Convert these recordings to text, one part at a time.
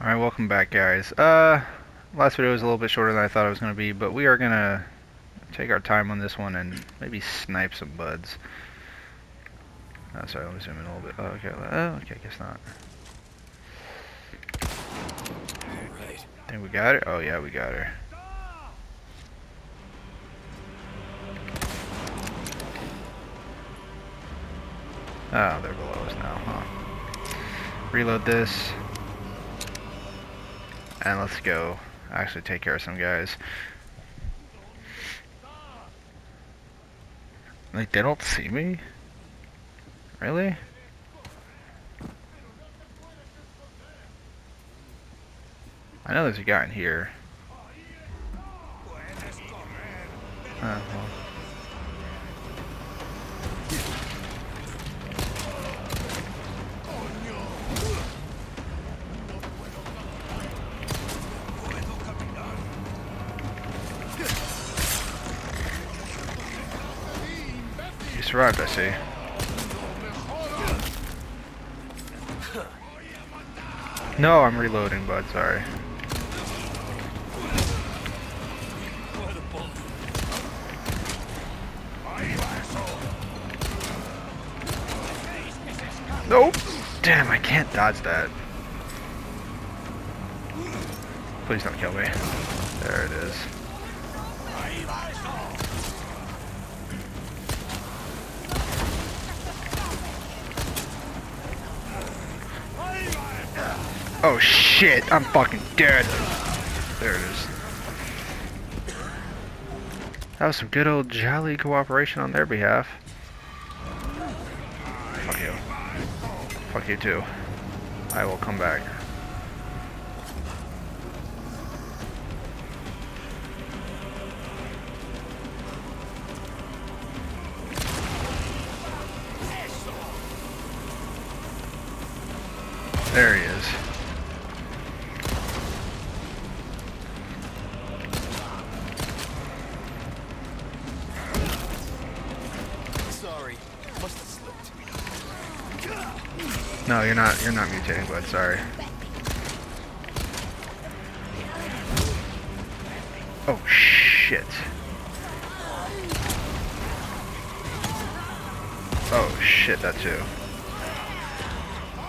Alright, welcome back, guys. Last video was a little bit shorter than I thought it was going to be, but we are going to take our time on this one and maybe snipe some buds. Oh, sorry, let me zoom in a little bit. Oh, okay, I guess not. Alright. I think we got her? Oh, yeah, we got her. Oh, they're below us now, huh? Reload this. And let's go actually take care of some guys. Like, they don't see me? Really? I know there's a guy in here. Well. Survived, I see. No, I'm reloading, bud, sorry. Nope! Damn, I can't dodge that. Please don't kill me. There it is. Oh shit, I'm fucking dead. There it is. That was some good old jolly cooperation on their behalf. Fuck you. Fuck you too. I will come back. There he is. No, you're not mutating, bud, sorry. Oh shit. Oh shit, that too.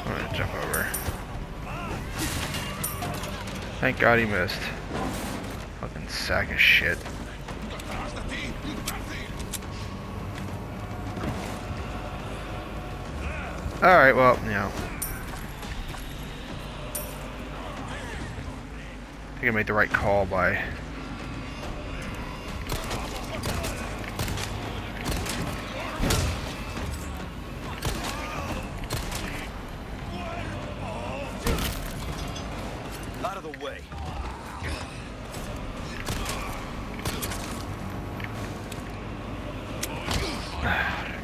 I'm gonna jump over. Thank God he missed. Fucking sack of shit. Alright, well, you know. I think I made the right call by... Out of the way.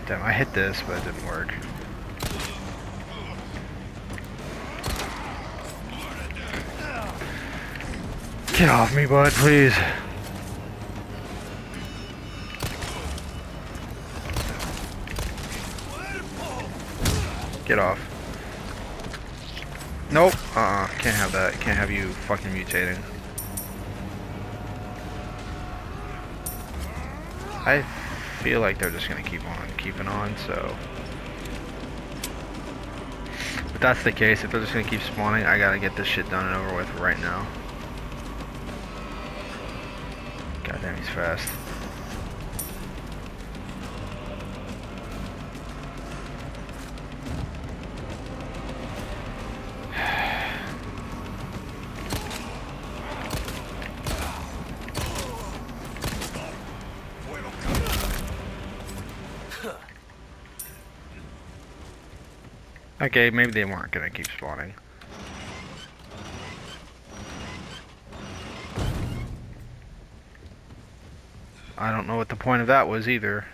Damn, I hit this, but it didn't work. Get off me, bud, please. Get off. Nope. Can't have that. Can't have you fucking mutating. I feel like they're just gonna keep on keeping on, so... If that's the case, if they're just gonna keep spawning, I gotta get this shit done and over with right now. Damn, he's fast. Okay, maybe they weren't gonna keep spawning. I don't know what the point of that was either.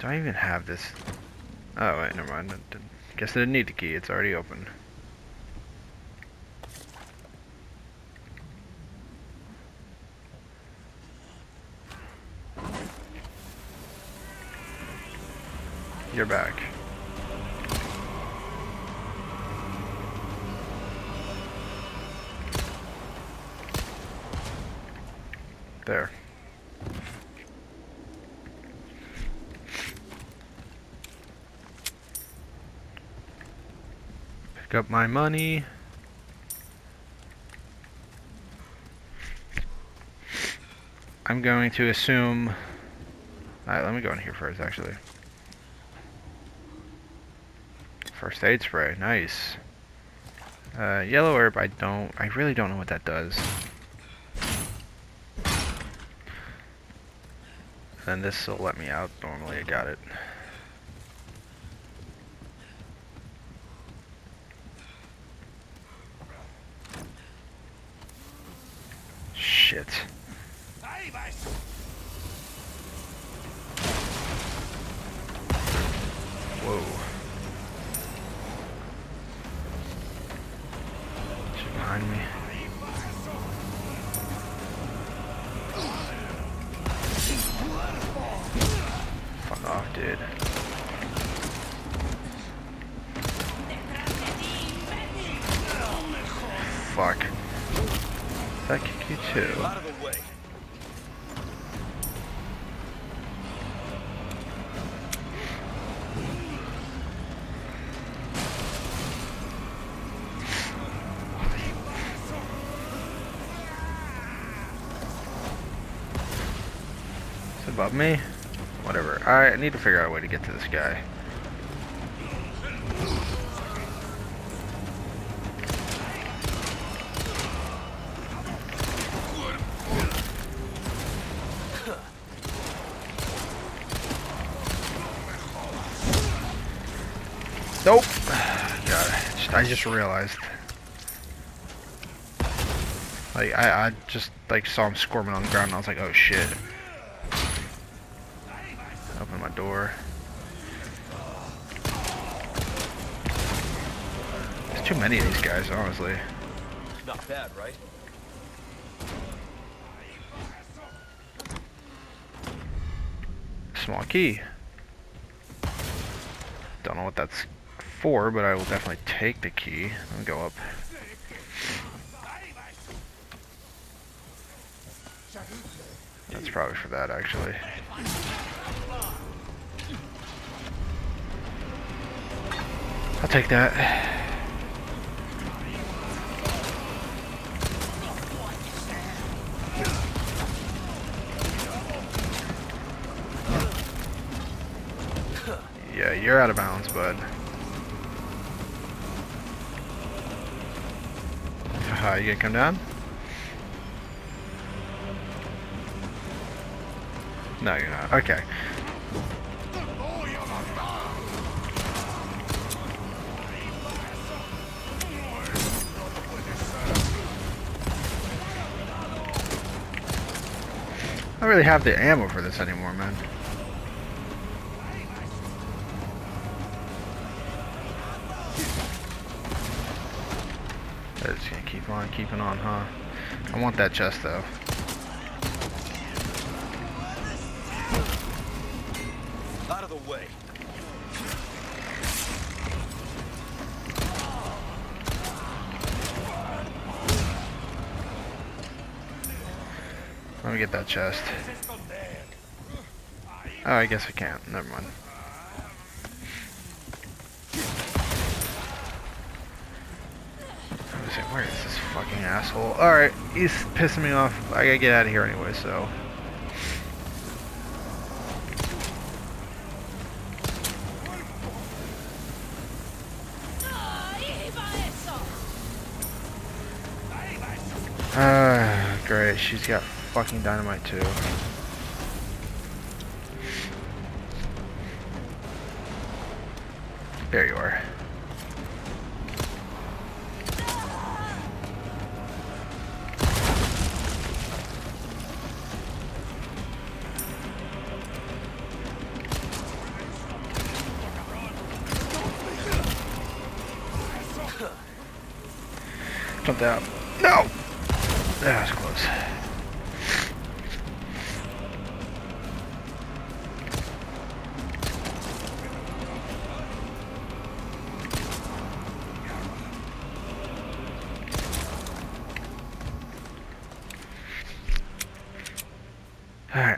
Do I even have this? Oh wait, never mind. I guess I didn't need the key. It's already open. You're back. There. Pick up my money. I'm going to assume... Alright, let me go in here first, actually. First aid spray, nice. Yellow herb, I really don't know what that does. Then this will let me out. Normally, I got it. Shit. Whoa. She's behind me. Fuck off, dude. Fuck. That kicked you too. Above me? Whatever. Alright, I need to figure out a way to get to this guy. Nope! God, I just realized. Like, I just, like, saw him squirming on the ground and I was like, oh shit. Open my door. There's too many of these guys, honestly. Not bad, right? Small key. Don't know what that's for, but I will definitely take the key and go up. That's probably for that, actually. I'll take that. Yeah, you're out of bounds, bud. Haha, you gonna come down? No, you're not. Okay. I don't really have the ammo for this anymore, man. They're just gonna keep on keeping on, huh? I want that chest, though. Out of the way. Let me get that chest. Oh, I guess I can't. Never mind. I was like, where is this fucking asshole? Alright, he's pissing me off. I gotta get out of here anyway, so. Ah, great. She's got fucking dynamite too. There you are. Jump out. No! That was close.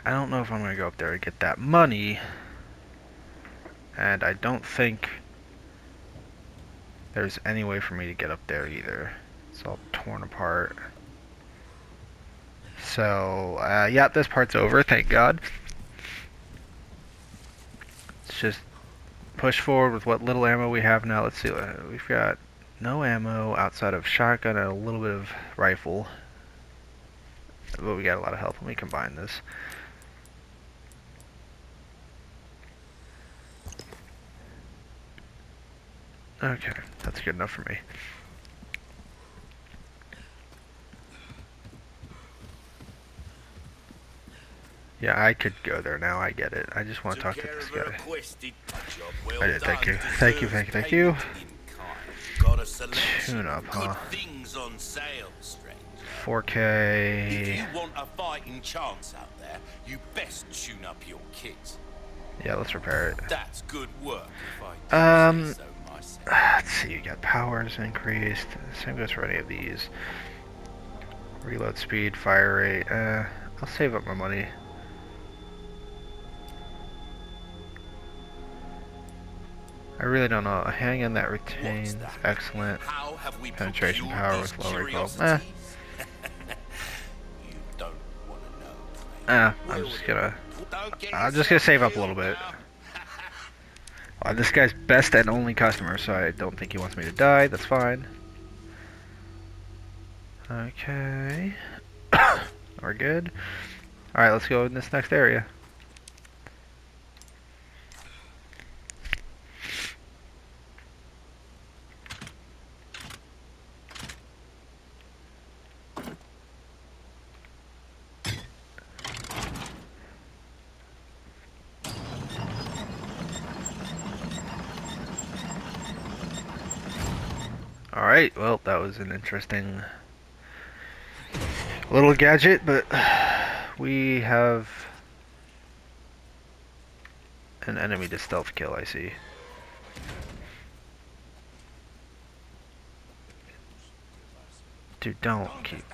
I don't know if I'm going to go up there and get that money. And I don't think there's any way for me to get up there either. It's all torn apart. So, yeah, this part's over, thank God. Let's just push forward with what little ammo we have now. Let's see, we've got no ammo outside of shotgun and a little bit of rifle. But we got a lot of health. Let me combine this. Okay, that's good enough for me. Yeah, I could go there now, I get it. I just want to talk to this guy. I did, thank you. Thank you, thank you, thank you. Tune up, huh? 4K. If you want a fighting chance out there, you best tune up your kit. Yeah, let's repair it. That's good work. Let's see, you got powers increased. Same goes for any of these. Reload speed, fire rate. I'll save up my money. I really don't know. Hang in that retains excellent penetration power with low recoil. I'm just gonna save up a little bit. I'm this guy's best and only customer, so I don't think he wants me to die. That's fine. Okay. We're good. Alright, let's go in this next area. Alright, well, that was an interesting little gadget, but we have an enemy to stealth kill, I see. Dude, don't keep...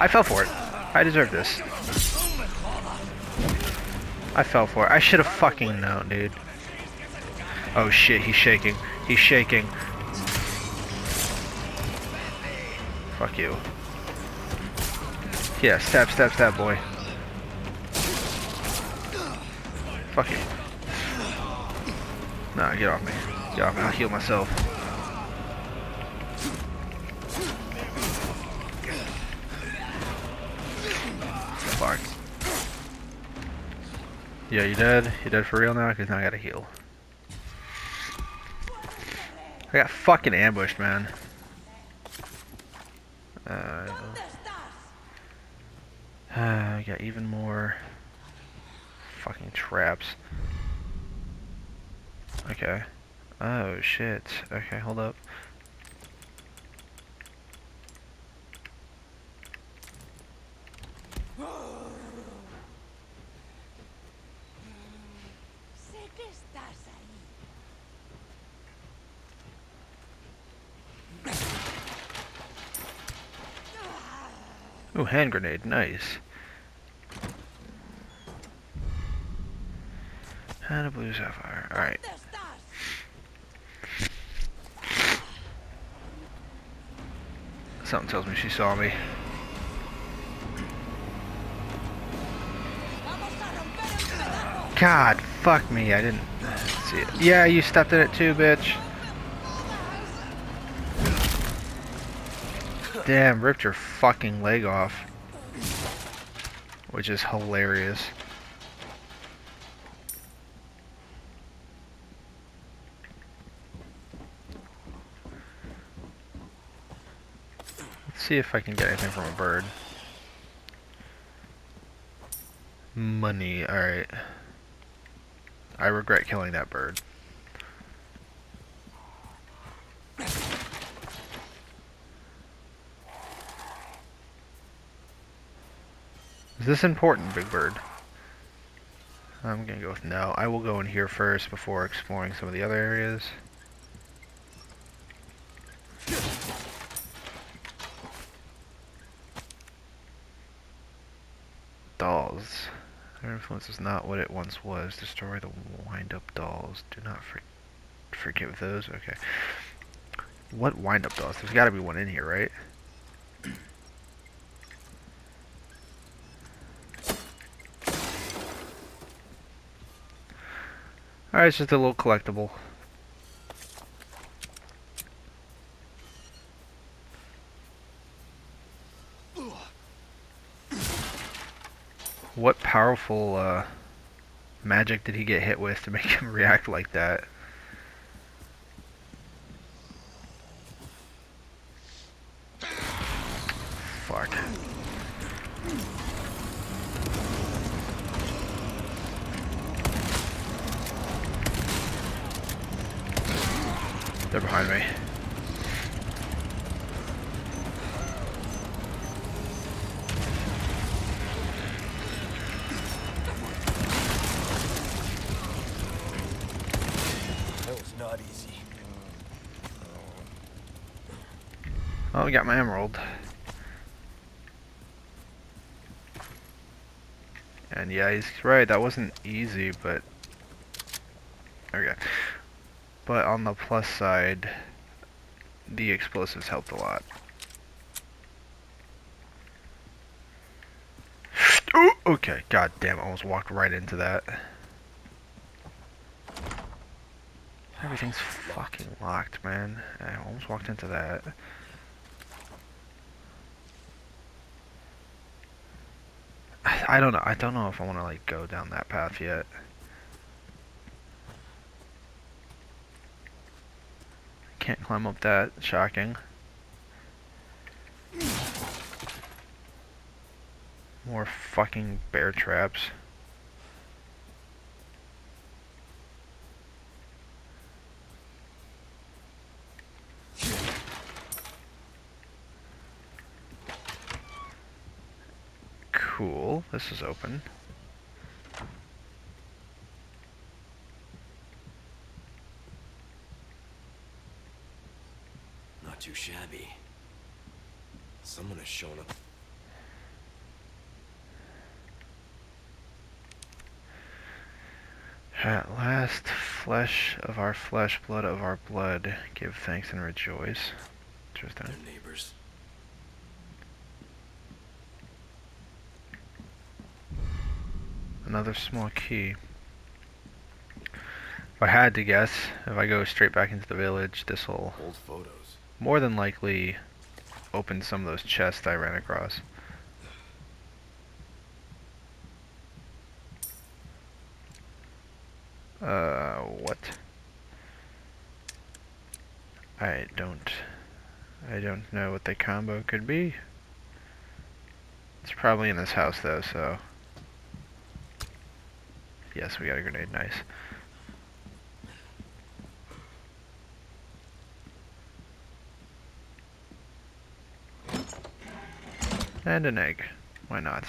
I fell for it. I deserve this. I fell for it. I should have fucking known, dude. Oh shit, he's shaking. He's shaking. Fuck you. Yeah, stab, stab, stab, boy. Fuck you. Nah, get off me. Get off me, I'll heal myself. Fuck. Yeah, you dead? You dead for real now? Because now I gotta heal. I got fucking ambushed, man. I got even more fucking traps. Okay. Oh shit. Okay, hold up. Ooh, hand grenade, nice. And a blue sapphire, alright. Something tells me she saw me. God, fuck me, I didn't see it. Yeah, you stepped in it too, bitch. Damn, ripped your fucking leg off. Which is hilarious. Let's see if I can get anything from a bird. Money, alright. I regret killing that bird. Is this important, Big Bird? I'm gonna go with no. I will go in here first before exploring some of the other areas. dolls. Her influence is not what it once was. Destroy the wind-up dolls. Do not forgive those. Okay. What wind-up dolls? There's got to be one in here, right? Alright, it's just a little collectible. What powerful magic did he get hit with to make him react like that? Fuck. They're behind me. Oh, we got my emerald. And yeah, he's right, that wasn't easy, but... okay. But on the plus side, the explosives helped a lot. Ooh, okay, god damn, I almost walked right into that. Everything's fucking locked, man. I almost walked into that. I don't know. I don't know if I want to like go down that path yet. Can't climb up that. Shocking. More fucking bear traps. Cool. This is open. Not too shabby. Someone has shown up. At last, flesh of our flesh, blood of our blood, give thanks and rejoice. Interesting. Their neighbors. Another small key. If I had to guess, if I go straight back into the village, this will more than likely open some of those chests I ran across. What? I don't know what the combo could be. It's probably in this house though, so. Yes, we got a grenade, nice. And an egg, why not?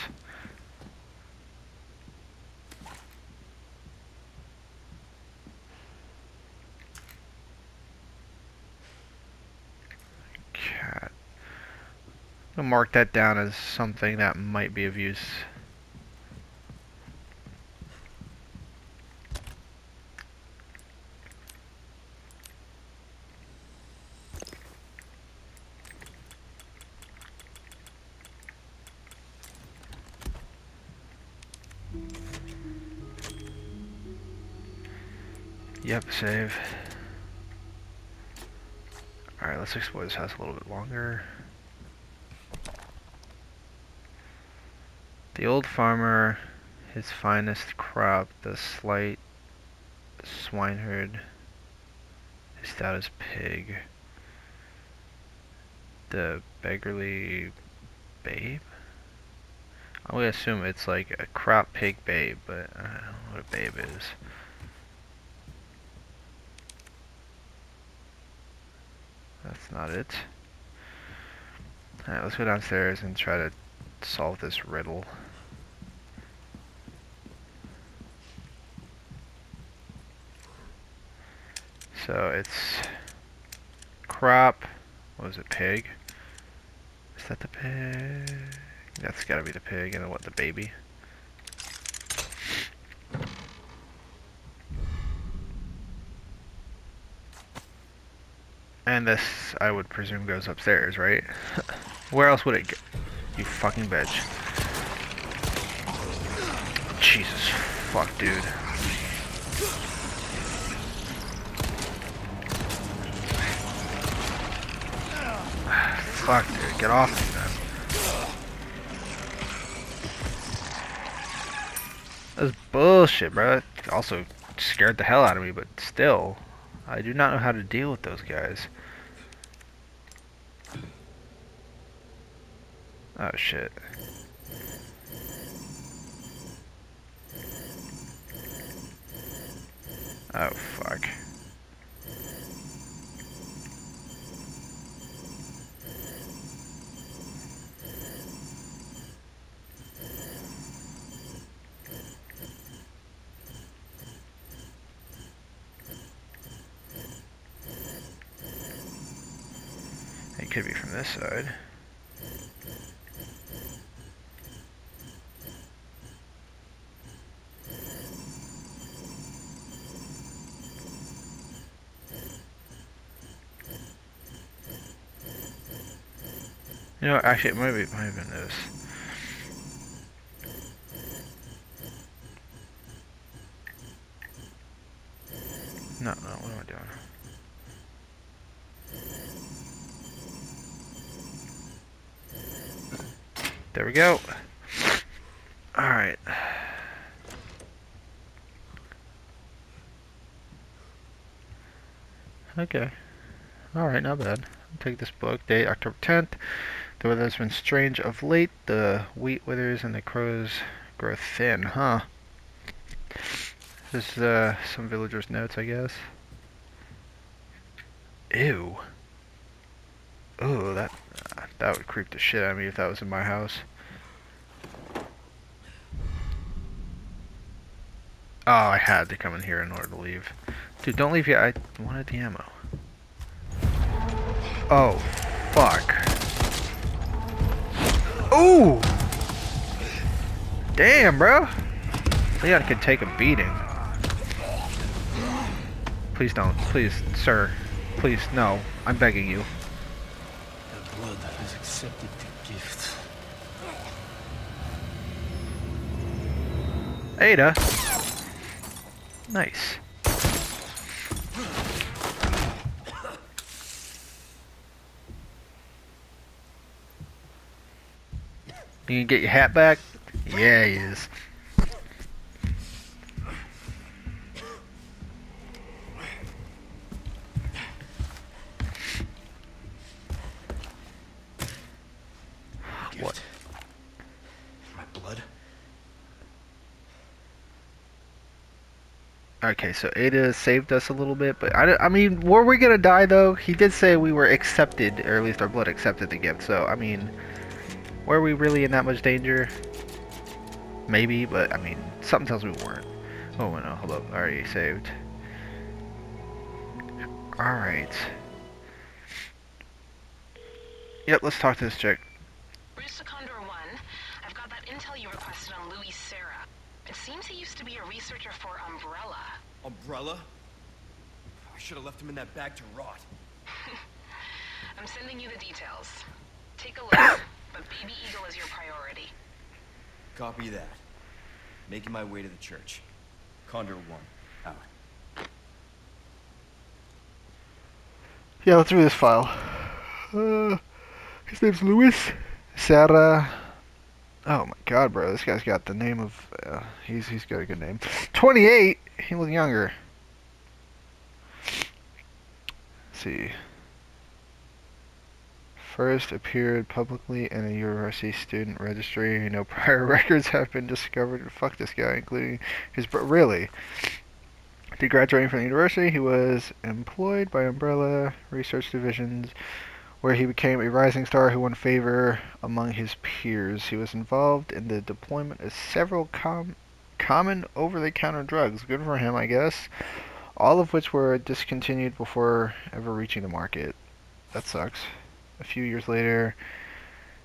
Cat. I'll mark that down as something that might be of use. Yep, save. Alright, let's explore this house a little bit longer. The old farmer, his finest crop, the slight swineherd, his stoutest pig, the beggarly babe? I would assume it's like a crop pig babe, but I don't know what a babe is. That's not it. Alright, let's go downstairs and try to solve this riddle. So it's crop. What was it? Pig. Is that the pig? That's gotta be the pig. And then what? The baby. And this, I would presume, goes upstairs, right? Where else would it go? You fucking bitch. Jesus fuck, dude. Fuck, dude. Get off me, man. That's bullshit, bro. It also scared the hell out of me, but still. I do not know how to deal with those guys. Oh, shit. Oh, fuck. It could be from this side. You know, actually, it might have been this. No, no, what am I doing? There we go. All right. Okay. All right, not bad. I'll take this book. Date October 10th. The weather's been strange of late. The wheat withers and the crows grow thin, huh? This is some villagers' notes, I guess. Ew. Oh, that would creep the shit out of me if that was in my house. Oh, I had to come in here in order to leave. Dude, don't leave yet. I wanted the ammo. Oh, fuck. Ooh! Damn, bro! Leon could take a beating. Please don't. Please, sir. Please, no. I'm begging you. The blood has accepted the gift. Ada! Nice. You can get your hat back? Yeah, he is. What? My blood? Okay, so Ada saved us a little bit, but I mean, were we gonna die though? He did say we were accepted, or at least our blood accepted the gift, so I mean... Were we really in that much danger? Maybe, but I mean, something tells me we weren't. Oh no, hold up, I already saved. Alright. Yep, let's talk to this chick. Bruce to Condor One. I've got that intel you requested on Luis Serra. It seems he used to be a researcher for Umbrella. Umbrella? I should have left him in that bag to rot. I'm sending you the details. Take a look. But Baby Eagle is your priority. Copy that. Making my way to the church. Condor One, out. Yeah, let's read this file. His name's Luis Serra. Oh my God, bro, this guy's got the name of. He's got a good name. 28. He was younger. Let's see. First appeared publicly in a university student registry. No prior records have been discovered. Fuck this guy, including his brother. Really? After graduating from the university, he was employed by Umbrella Research Divisions, where he became a rising star who won favor among his peers. He was involved in the deployment of several common over-the-counter drugs. Good for him, I guess. All of which were discontinued before ever reaching the market. That sucks. A few years later,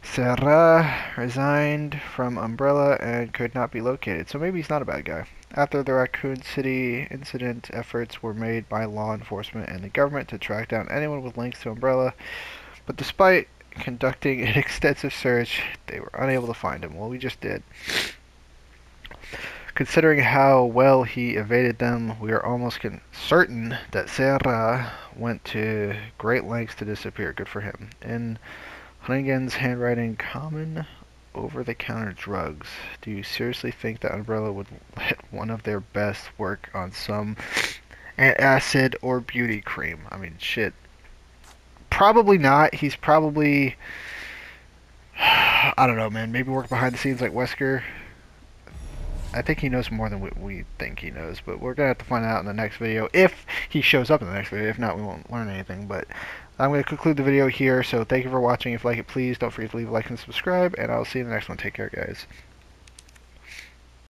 Serra resigned from Umbrella and could not be located. So maybe he's not a bad guy. After the Raccoon City incident, efforts were made by law enforcement and the government to track down anyone with links to Umbrella. But despite conducting an extensive search, they were unable to find him. Well, we just did. Considering how well he evaded them, we are almost certain that Serra went to great lengths to disappear. Good for him. In Hunnigan's handwriting, common over-the-counter drugs. Do you seriously think that Umbrella would let one of their best work on some antacid or beauty cream? I mean, shit. Probably not. He's probably... I don't know, man. Maybe work behind the scenes like Wesker. I think he knows more than we think he knows, but we're going to have to find out in the next video if he shows up in the next video. If not, we won't learn anything, but I'm going to conclude the video here, so thank you for watching. If you like it, please don't forget to leave a like and subscribe, and I'll see you in the next one. Take care, guys.